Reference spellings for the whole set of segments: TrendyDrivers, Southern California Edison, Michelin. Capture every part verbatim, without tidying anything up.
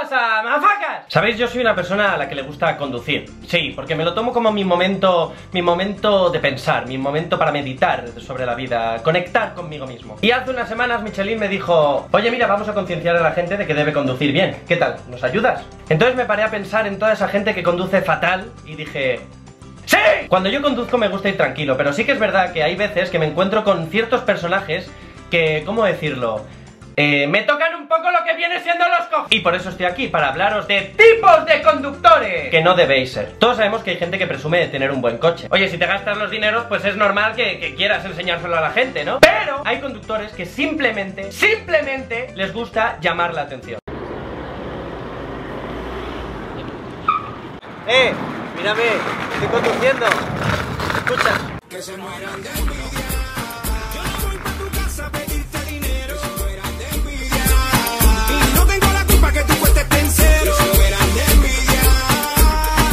pasa, mafacas? Sabéis, yo soy una persona a la que le gusta conducir. Sí, porque me lo tomo como mi momento, mi momento de pensar, mi momento para meditar sobre la vida, conectar conmigo mismo. Y hace unas semanas Michelin me dijo: oye, mira, vamos a concienciar a la gente de que debe conducir bien. ¿Qué tal? ¿Nos ayudas? Entonces me paré a pensar en toda esa gente que conduce fatal y dije... ¡sí! Cuando yo conduzco me gusta ir tranquilo, pero sí que es verdad que hay veces que me encuentro con ciertos personajes que, ¿cómo decirlo? Eh, me tocan un poco lo que viene siendo los co... Y por eso estoy aquí, para hablaros de tipos de conductores que no debéis ser. Todos sabemos que hay gente que presume de tener un buen coche. Oye, si te gastas los dineros, pues es normal que, que quieras enseñárselo a la gente, ¿no? Pero hay conductores que simplemente, simplemente les gusta llamar la atención. ¡Eh! Mírame, estoy conduciendo. Escucha. Que se mueran de envidia. Yo no voy para tu casa a pedirte dinero. Que se mueran de envidia. Y no tengo la culpa que tú cuestes pensero. Que se mueran de envidia.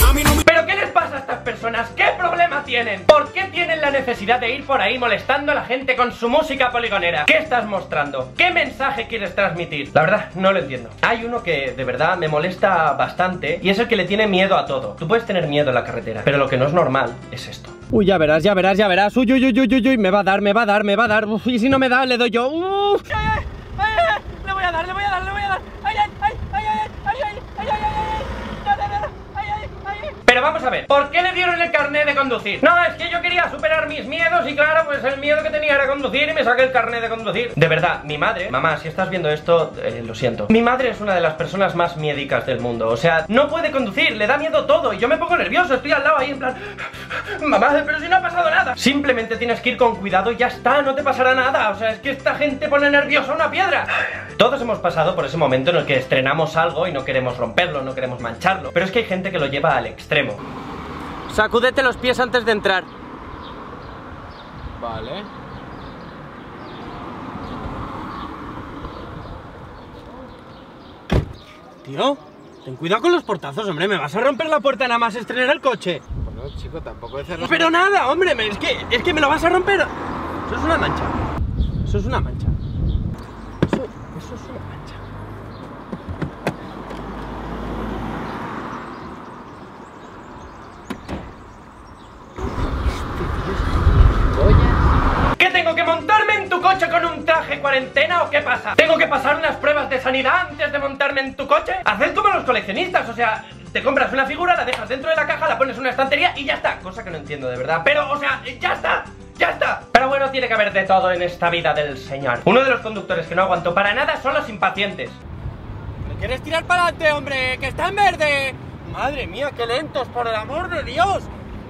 A mí no me... ¿Pero qué les pasa a estas personas? ¿Qué problema tienen? ¿Por qué tienen la necesidad de ir por ahí molestando a la gente con su música poligonera? ¿Qué estás mostrando? ¿Qué mensaje quieres transmitir? La verdad, no lo entiendo. Hay uno que de verdad me molesta bastante y es el que le tiene miedo a todo. Tú puedes tener miedo en la carretera, pero lo que no es normal es esto. Uy, ya verás, ya verás, ya verás. Uy, uy, uy, uy, uy, uy. Me va a dar, me va a dar, me va a dar. Uf, y si no me da, le doy yo. Uf. ¡Ay, ay, ay! Le voy a dar, le voy a dar, le voy a dar. ¡Ay, ay, ay, ay, ay, ay, ay, ay, ay! Pero vamos a ver, ¿por qué le dieron el carnet de conducir? No, es que yo quería superar mis miedos y claro, pues el miedo que tenía era conducir y me saqué el carnet de conducir. De verdad, mi madre, mamá, si estás viendo esto, eh, lo siento. Mi madre es una de las personas más miedicas del mundo, o sea, no puede conducir, le da miedo todo y yo me pongo nervioso, estoy al lado ahí en plan... Mamá, pero si no ha pasado nada. Simplemente tienes que ir con cuidado y ya está, no te pasará nada. O sea, es que esta gente pone nerviosa una piedra. Todos hemos pasado por ese momento en el que estrenamos algo y no queremos romperlo, no queremos mancharlo. Pero es que hay gente que lo lleva al extremo. Sacúdete los pies antes de entrar. Vale. Tío, ten cuidado con los portazos, hombre. Me vas a romper la puerta nada más estrenar el coche. Bueno, chico, tampoco es cerrar... Pero nada, hombre, es que, es que me lo vas a romper. Eso es una mancha. Eso es una mancha. Eso, eso es una mancha. ¿Con un traje cuarentena o qué pasa? ¿Tengo que pasar unas pruebas de sanidad antes de montarme en tu coche? Haced como los coleccionistas, o sea, te compras una figura, la dejas dentro de la caja, la pones en una estantería y ya está. Cosa que no entiendo de verdad, pero, o sea, ya está, ya está. Pero bueno, tiene que haber de todo en esta vida del señor. Uno de los conductores que no aguanto para nada son los impacientes. ¿Me quieres tirar para adelante, hombre? ¡Que está en verde! Madre mía, qué lentos, por el amor de Dios.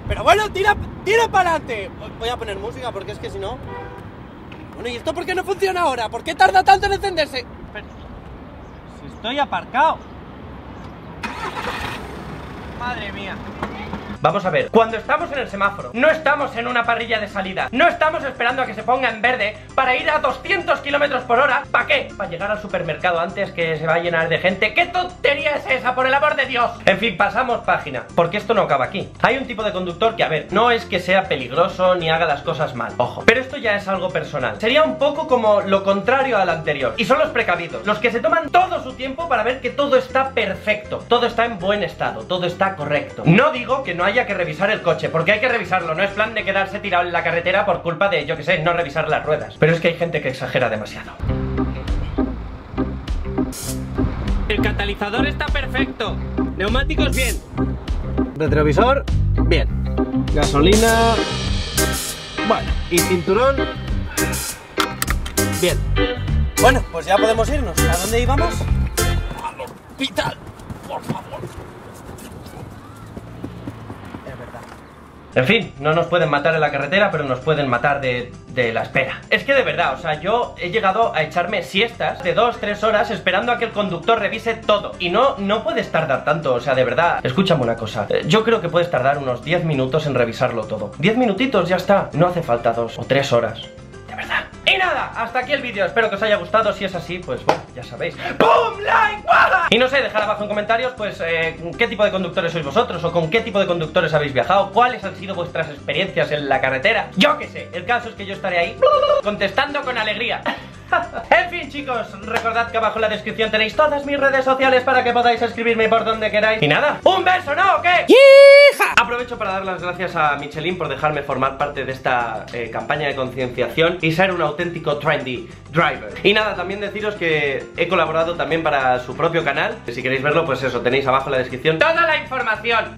Pero bueno, tira, tira para adelante. Voy a poner música porque es que si no... Bueno, ¿y esto por qué no funciona ahora? ¿Por qué tarda tanto en encenderse? Pero, si estoy aparcado. Madre mía. Vamos a ver, cuando estamos en el semáforo, no estamos en una parrilla de salida, no estamos esperando a que se ponga en verde para ir a doscientos kilómetros por hora. ¿Para qué? Para llegar al supermercado antes que se va a llenar de gente. ¿Qué tontería es esa, por el amor de Dios? En fin, pasamos página, porque esto no acaba aquí. Hay un tipo de conductor que, a ver, no es que sea peligroso ni haga las cosas mal, ojo, pero esto ya es algo personal. Sería un poco como lo contrario al anterior. Y son los precavidos, los que se toman todo su tiempo para ver que todo está perfecto, todo está en buen estado, todo está correcto. No digo que no haya que revisar el coche, porque hay que revisarlo. No es plan de quedarse tirado en la carretera por culpa de, yo que sé, no revisar las ruedas. Pero es que hay gente que exagera demasiado. El catalizador está perfecto. Neumáticos bien. Retrovisor, bien. Gasolina, bueno, y cinturón, bien. Bueno, pues ya podemos irnos. ¿A dónde íbamos? Al hospital, por favor. En fin, no nos pueden matar en la carretera, pero nos pueden matar de, de la espera. Es que de verdad, o sea, yo he llegado a echarme siestas de dos, tres horas esperando a que el conductor revise todo. Y no, no puedes tardar tanto, o sea, de verdad. Escúchame una cosa, yo creo que puedes tardar unos diez minutos en revisarlo todo. diez minutitos, ya está. No hace falta dos o tres horas, de verdad. Y nada, hasta aquí el vídeo, espero que os haya gustado. Si es así, pues bueno, ya sabéis, ¡boom! ¡Like! ¡Wala! Y no sé, dejad abajo en comentarios pues eh, qué tipo de conductores sois vosotros, o con qué tipo de conductores habéis viajado, cuáles han sido vuestras experiencias en la carretera. Yo qué sé, el caso es que yo estaré ahí contestando con alegría. En fin, chicos, recordad que abajo en la descripción tenéis todas mis redes sociales para que podáis escribirme por donde queráis. Y nada, ¡un beso, no! ¿O qué? ¡Hija! Aprovecho para dar las gracias a Michelin por dejarme formar parte de esta eh, campaña de concienciación y ser un auténtico trendy driver. Y nada, también deciros que he colaborado también para su propio canal, que si queréis verlo, pues eso, tenéis abajo en la descripción toda la información.